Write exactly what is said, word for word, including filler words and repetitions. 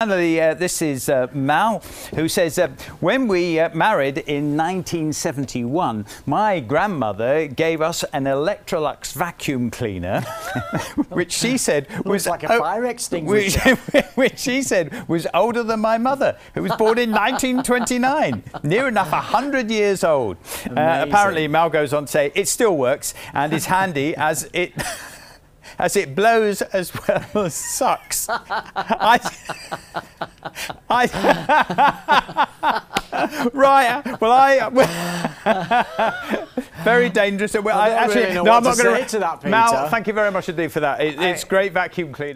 Finally, uh, this is uh, Mal, who says, uh, when we uh, married in nineteen seventy-one, my grandmother gave us an Electrolux vacuum cleaner, which she said was like a fire extinguisher, which, which she said was older than my mother, who was born in nineteen twenty-nine, near enough one hundred years old. Uh, apparently, Mal goes on to say, it still works and is handy as it... as it blows as well as sucks. I, I, right, well, I... very dangerous. I, I actually, really no, I'm not going to... Mal, thank you very much indeed for that. It, I, it's great vacuum cleaner.